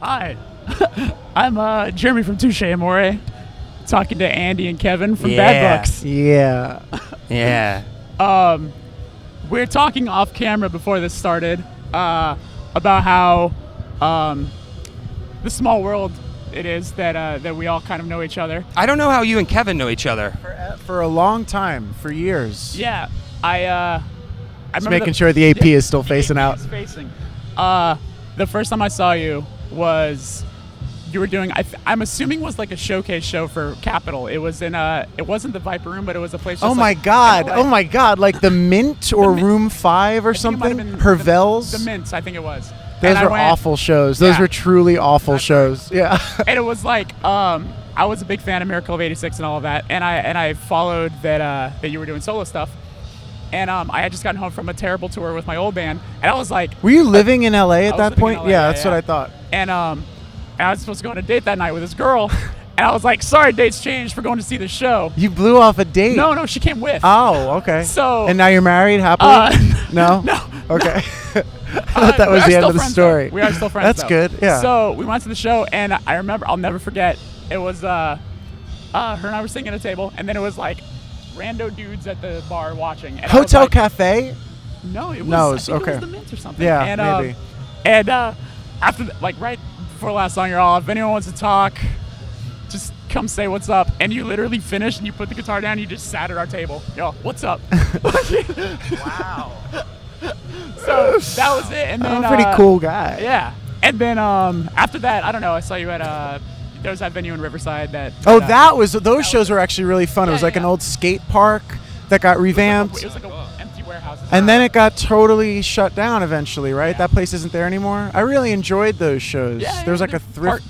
Hi, I'm Jeremy from Touché Amoré, talking to Andy and Kevin from Bad Books. Yeah, yeah. We're talking off camera before this started about how the small world it is that that we all kind of know each other. I don't know how you and Kevin know each other. For a long time, for years. Yeah, I just making sure the AP is still facing out. The first time I saw you was you were doing, I'm assuming was like a showcase show for Capitol. It was in a, it wasn't the Viper Room, but it was a place. Oh my God! Like, oh my God! Like the Mint or the Room 5 or something. Hervel's. The Mint, I think it was. Those were awful shows. Those were truly awful shows. Yeah. And it was like, I was a big fan of Miracle of 86 and all of that, and I followed that that you were doing solo stuff. And I had just gotten home from a terrible tour with my old band, and I was like, "Were you living in LA at that point?" Yeah, that's what I thought. And I was supposed to go on a date that night with this girl, and I was like, "Sorry, date's changed. We're going to see the show." You blew off a date? No, no, she came with. Oh, okay. So and now you're married happily? No. No. Okay. I thought that was the end of the story. We are still friends. That's good. Yeah. So we went to the show, and I remember, I'll never forget. It was her and I were sitting at a table, and then it was like rando dudes at the bar watching. And Hotel like, Cafe? No, it was, no, it was the Mint or something. Yeah, and, maybe. And after, like right before last song, you're all, if anyone wants to talk, just come say what's up. And you literally finished and you put the guitar down and you just sat at our table. Yo, what's up? Wow. So that was it. And then, I'm a pretty cool guy. Yeah. And then after that, I don't know, I saw you at... there was that venue in Riverside that... Oh, that was... Those shows were actually really fun. Yeah, it was like an old skate park that got revamped. It was like an empty warehouse. And then it got totally shut down eventually, right? Yeah. That place isn't there anymore. I really enjoyed those shows. Yeah, there was like a thrift...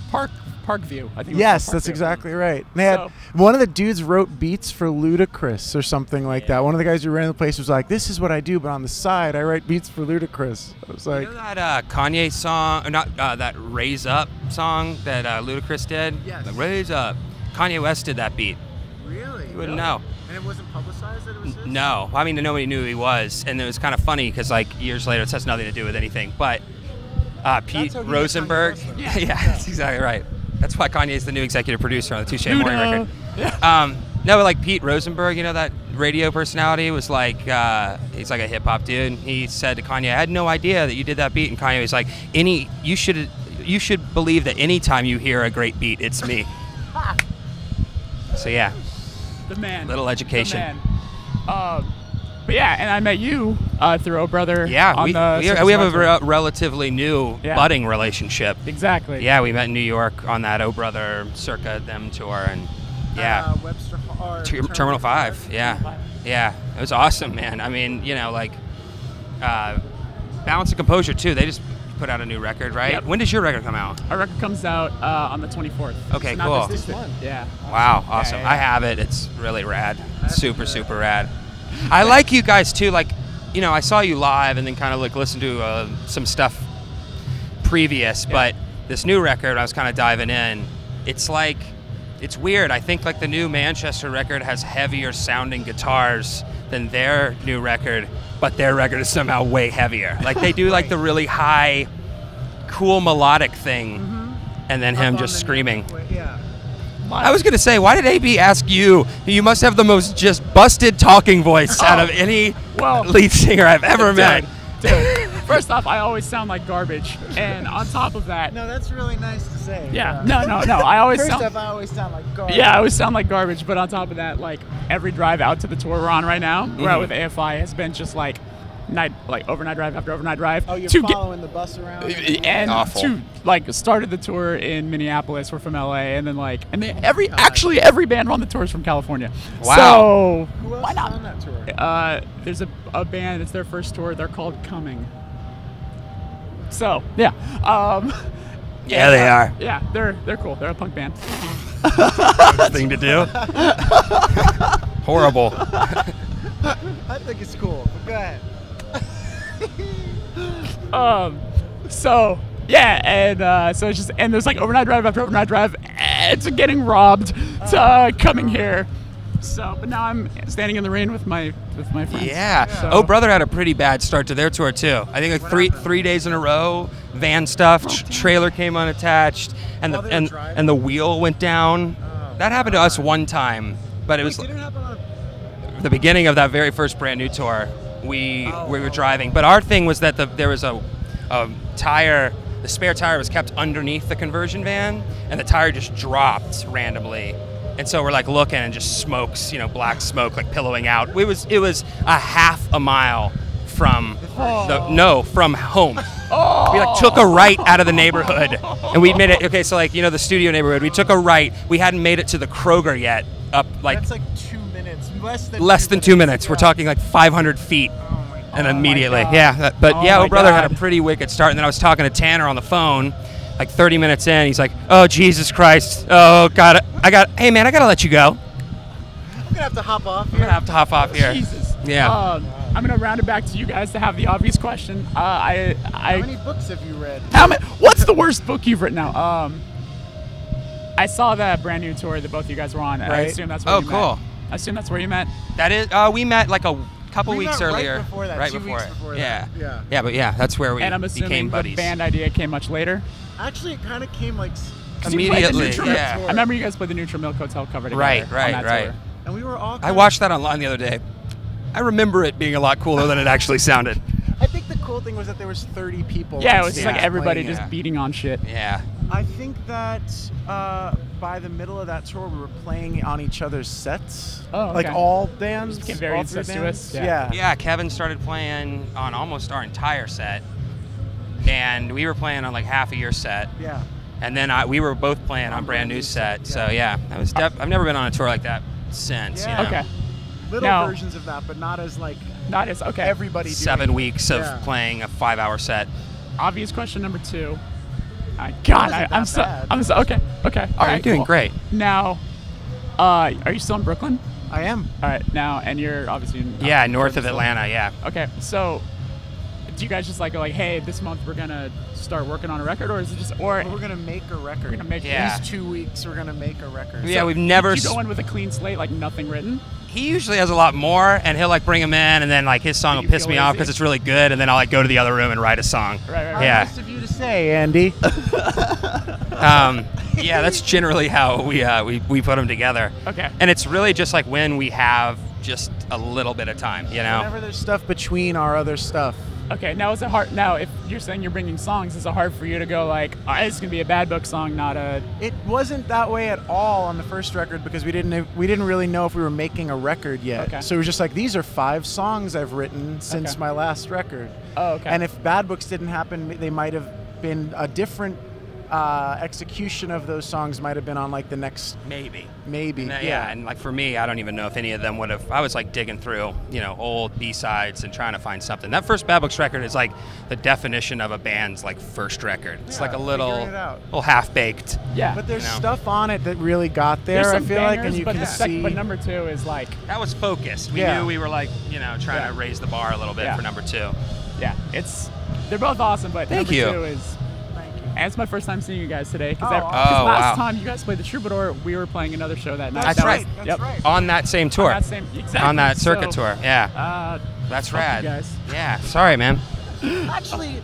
Parkview, I think. Yes, that's exactly right. They had, one of the dudes wrote beats for Ludacris or something like that. One of the guys who ran the place was like, "This is what I do, but on the side, I write beats for Ludacris." I was like, you know that Kanye song, or not that "Raise Up" song that Ludacris did. Yes. Like, "Raise Up." Kanye West did that beat. Really? You wouldn't know. And it wasn't publicized that it was his? No, I mean nobody knew who he was, and it was kind of funny because like years later, it has nothing to do with anything. But Pete Rosenberg. Yeah, that's exactly right. That's why Kanye's the new executive producer on the Touché Amoré record. Yeah. No, but like Pete Rosenberg, you know, that radio personality was like, he's like a hip hop dude. And he said to Kanye, "I had no idea that you did that beat." And Kanye was like, you should believe that anytime you hear a great beat, it's me." So yeah, the man. Little education. The man. But yeah, and I met you through O Brother. Yeah, on we have a relatively new budding relationship. Exactly. Yeah, we met in New York on that O Brother circa them tour, and yeah, Webster Hall, Terminal 5. Yeah, yeah, it was awesome, man. I mean, you know, like Balance and Composure too. They just put out a new record, right? Yep. When does your record come out? Our record comes out on the 24th. Okay, so cool. This one. Yeah. Wow, awesome. Yeah. I have it. It's really rad. Super rad. I like you guys too, like, you know, I saw you live and then kind of like listened to some stuff previous, but this new record I was kind of diving in. It's like, it's weird. I think like the new Manchester record has heavier sounding guitars than their new record, but their record is somehow way heavier. Like they do like the really high, cool melodic thing and then him just screaming. I was going to say, why did AB ask you? You must have the most just busted talking voice out of any lead singer I've ever met. Dude. First off, I always sound like garbage. And on top of that... No, that's really nice to say. Yeah. No. I always I always sound like garbage. Yeah, I always sound like garbage. But on top of that, like, every drive out to the tour we're on right now, we're out with AFI, has been just like overnight drive after overnight drive. Oh, you're following the bus around. And awful. To like started the tour in Minneapolis. We're from LA, and then like every band on the tour is from California. Wow. So who else is on that tour? There's a band. It's their first tour. They're called Coming. So yeah. Yeah, they are. Yeah, they're cool. They're a punk band. Good thing to do. Horrible. I think it's cool. But go ahead. So yeah, and so it's just, and there's like overnight drive after overnight drive to getting robbed to coming here. So, but now I'm standing in the rain with my friends. Yeah. So. Oh Brother had a pretty bad start to their tour too. I think like three days in a row, van stuffed, trailer came unattached, and and the wheel went down. Oh, that happened to us one time, but it was didn't happen on the beginning of that very first Brand New tour. We were driving, but our thing was that there was a tire. The spare tire was kept underneath the conversion van, and the tire just dropped randomly. And so we're like looking, and just smokes, you know, black smoke like pillowing out. It was a half a mile from from home. Oh. We like took a right out of the neighborhood, and we made it. Okay, so like, you know, the studio neighborhood. We took a right. We hadn't made it to the Kroger yet. Up like that's like 2 minutes, less than two minutes. Yeah. We're talking like 500 feet. And immediately, O Brother had a pretty wicked start. And then I was talking to Tanner on the phone, like 30 minutes in. He's like, "Oh Jesus Christ! Oh God! Hey man, I gotta let you go. I'm gonna have to hop off. I'm gonna have to hop off here. Jesus. Yeah. I'm gonna round it back to you guys to have the obvious question. How many books have you read? What's the worst book you've written now? I saw that Brand New tour that both of you guys were on. Right. I assume that's where you met. Oh, cool. I assume that's where you met. That is. We met like a couple weeks earlier. Right before that. Yeah, but yeah, that's where we became buddies. And I'm assuming the band idea came much later? Actually, it kind of came like immediately. Yeah. I remember you guys played the Neutral Milk Hotel cover together. Right. Tour. And we were all I watched that online the other day. I remember it being a lot cooler than it actually sounded. I think the cool thing was that there was 30 people. Yeah, it was just like everybody just beating on shit. Yeah. I think that by the middle of that tour, we were playing on each other's sets. Oh, okay. Like all bands, became very incestuous. Yeah, Kevin started playing on almost our entire set, and we were playing on like half of your set. Yeah. And then we were both playing on Brand New's set. Yeah. So yeah, that was I've never been on a tour like that since. Yeah. You know? Okay. Little versions of that, but not as okay. Everybody. 7 weeks of playing a 5-hour set. Obvious question number 2. God, I'm so okay. All right, you're doing great. Now, are you still in Brooklyn? I am. All right, now, and you're obviously in north of Atlanta, Okay, so do you guys just like go like, hey, this month we're gonna start working on a record, or is it just we're gonna make a record? We're gonna make at least 2 weeks. We're gonna make a record. Yeah, so we've never. You go in with a clean slate, like nothing written. He usually has a lot more, and he'll like bring him in, and then like his song will piss me off because it's really good, and then I'll like go to the other room and write a song. Right. Yeah. Nice of you to say, Andy. Yeah, that's generally how we put them together. Okay. And it's really just like when we have just a little bit of time, you know. Whenever there's stuff between our other stuff. Okay. Now is it hard? Now if you're saying you're bringing songs, is it hard for you to go like, oh, "It's gonna be a Bad Book song, not a"? It wasn't that way at all on the first record because we didn't really know if we were making a record yet. Okay. So it was just like, these are 5 songs I've written since my last record. Oh, okay. And if Bad Books didn't happen, they might have been a different execution of those songs might have been on like the next maybe. And like for me, I don't even know if any of them would have. I was like digging through, you know, old B-sides and trying to find something. That first Bad Books record is like the definition of a band's like first record. It's like a little half-baked. Yeah, but there's stuff on it that really got there. I feel bangers, like, and you can see. But number 2 is like that was focused. We knew we were like, you know, trying to raise the bar a little bit for number 2. Yeah, they're both awesome, but number two is. And it's my first time seeing you guys today because last time you guys played the Troubadour, we were playing another show that night. That's right. On that same tour. On that circuit tour. Yeah. That's rad. You guys. Yeah. Sorry, man. Actually,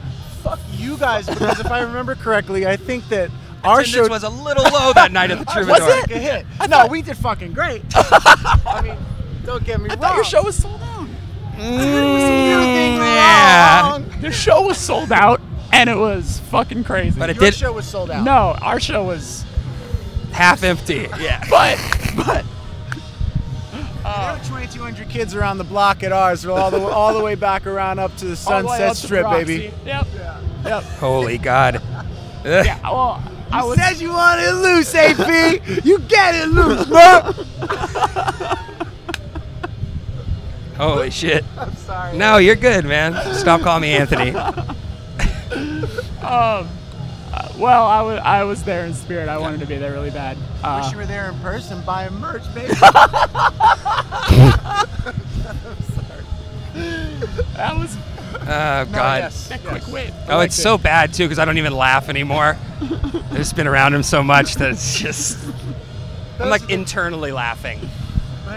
fuck you guys because if I remember correctly, I think that our show was a little low that night at the Troubadour. Was it? A hit. No, we did fucking great. I mean, don't get me wrong. I thought your show was sold out. Yeah. Your show was sold out. And it was fucking crazy. But your show was sold out. No, our show was half empty. Yeah. But. There were 2,200 kids around the block at ours, all the way back around up to the Sunset Strip, baby. Yep. Holy God. Yeah. Well, you said you wanted it loose, AP. You get it loose, bro. Holy shit. I'm sorry. No, you're good, man. Stop calling me Anthony. Well, I was there in spirit. I wanted to be there really bad. Wish you were there in person. Buy a merch, baby. I'm sorry. That was. Oh God. That quick wit. Oh, it's so bad too because I don't even laugh anymore. I've just been around him so much that it's just. I'm like internally laughing.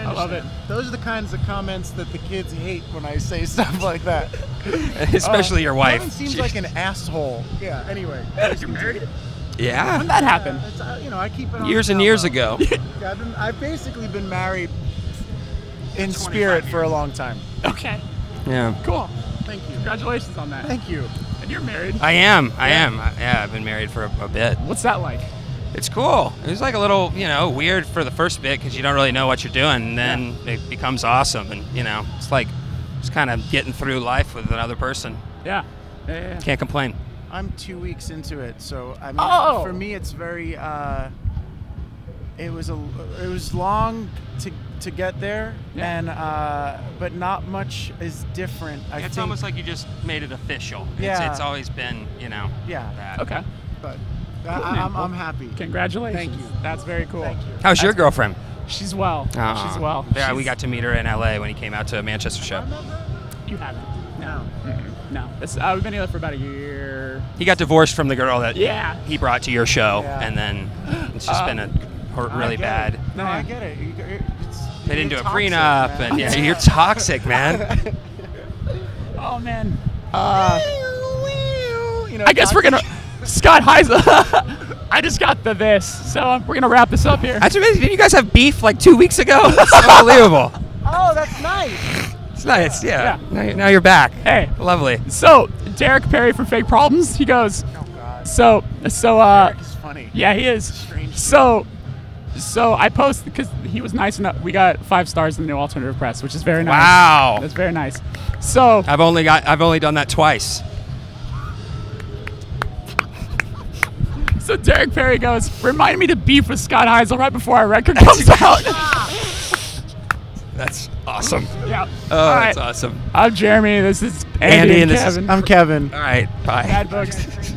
I love it. Those are the kinds of comments that the kids hate when I say stuff like that. Especially your wife. Kevin seems like an asshole. Yeah, anyway. You're married? Yeah. When that happened? You know, I keep it on years and years ago. Yeah, I've basically been married in spirit for a long time. Okay. Yeah. Cool. Thank you. Congratulations on that. Thank you. And you're married. I am. I am. Yeah, I've been married for a bit. What's that like? It's cool. It was like a little, you know, weird for the first bit because you don't really know what you're doing, and then it becomes awesome, and you know, it's like just kind of getting through life with another person. Yeah. Yeah. Can't complain. I'm 2 weeks into it, so I mean, for me, it's very. It was long to get there, and but not much is different. I think it's almost like you just made it official. Yeah. It's always been, you know. Yeah. That. Okay. But. I'm happy. Congratulations. Thank you. That's very cool. Thank you. How's your girlfriend? She's well. She's well. Yeah, we got to meet her in LA when he came out to a Manchester show. You haven't? No. No. We've been together for about a year. He got divorced from the girl that he brought to your show, and then it's just been really bad. No, I get it. They didn't do a prenup, and you're toxic, man. Oh man. You know, I guess we're gonna. Scott Heisel, I just got this, so we're going to wrap this up here. That's amazing. Didn't you guys have beef like 2 weeks ago? That's unbelievable. Oh, that's nice. It's nice, yeah. Now you're back. Hey. Lovely. So, Derek Perry from Fake Problems, he goes, oh, God. Derek is funny. Yeah, he is. Strange. So I post, because he was nice enough, we got 5 stars in the new Alternative Press, which is very nice. Wow. That's very nice. So. I've only done that twice. So Derek Perry goes, remind me to beef with Scott Heisel right before our record comes out. That's awesome. Yeah. Oh, all right. That's awesome. I'm Jeremy. This is Andy and Kevin. I'm Kevin. All right. Bye. Bad Books.